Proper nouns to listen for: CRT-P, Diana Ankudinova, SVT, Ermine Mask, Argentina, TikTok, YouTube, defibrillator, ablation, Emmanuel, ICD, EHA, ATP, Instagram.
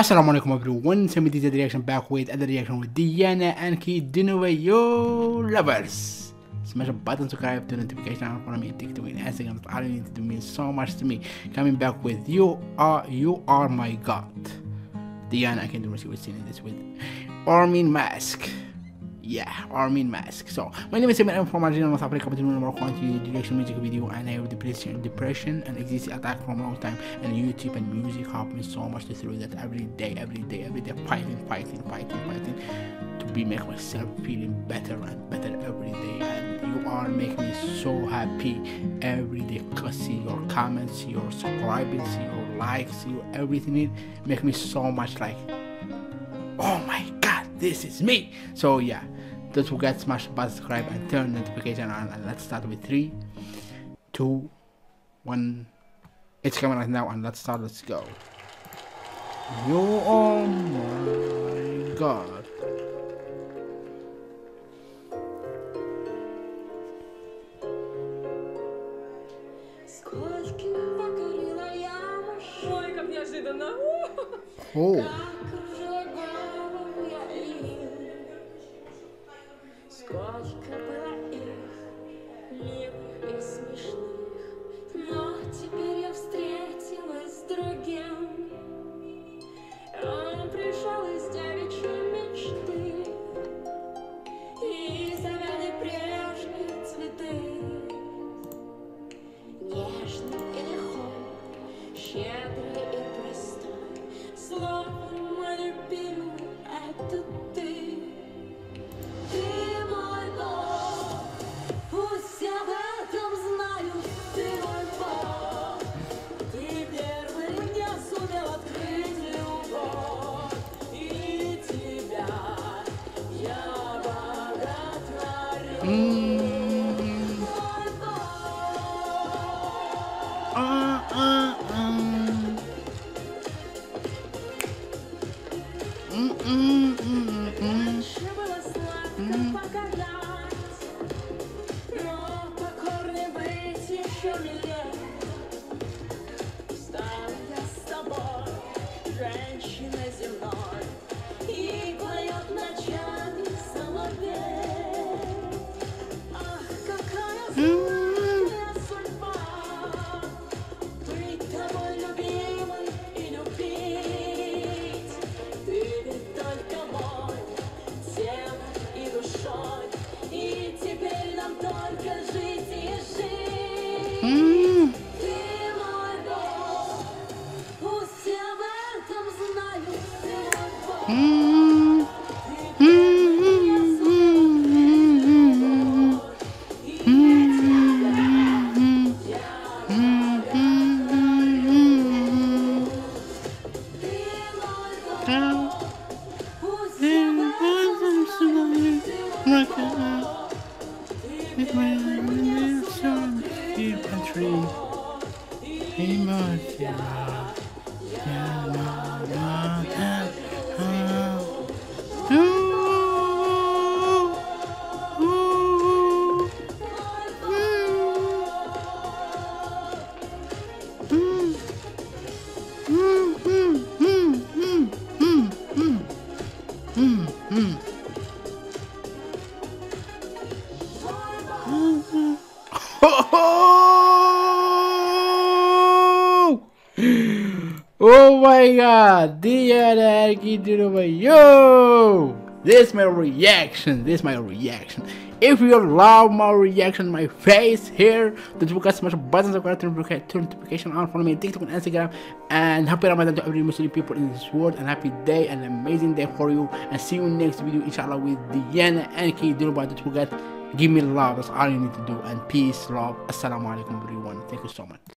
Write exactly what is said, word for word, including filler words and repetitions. Assalamu alaikum everyone, so this is the reaction back with other reaction with Diana Ankudinova, yo lovers. Smash a button, subscribe to notification, and follow me on TikTok and Instagram. I don't need to mean so much to me. Coming back with you are you are my god. Diana Ankudinova was singing this with Ermine Mask. Yeah, Ermine Mask. So, my name is Emmanuel from Argentina, North Africa, but more quantity direction music video, and I have depression, depression and anxiety attack from a long time, and YouTube and music helped me so much to through that every day, every day, every day, fighting, fighting, fighting, fighting, to be make myself feeling better and better every day, and you all make me so happy every day, because see your comments, see your subscribing, see your likes, see your everything, it make me so much like, oh my god, this is me. So yeah, don't forget to smash the button, subscribe, and turn notification on. And let's start with three, two, one. It's coming right now, and let's start. Let's go. Yo, oh my god. Oh. Mm. Uh, uh, um. mm, mm, mm, mm. Oh my god, Diana Ankudinova, yo! This is my reaction, this is my reaction. If you love my reaction, my face here, don't forget to smash the button, subscribe, turn notification on, follow me on TikTok and Instagram, and happy Ramadan to every Muslim people in this world, and happy day, an amazing day for you, and see you next video, inshallah, with Diana Ankudinova. Don't forget, give me love, that's all you need to do, and peace, love, assalamu alaikum everyone, thank you so much.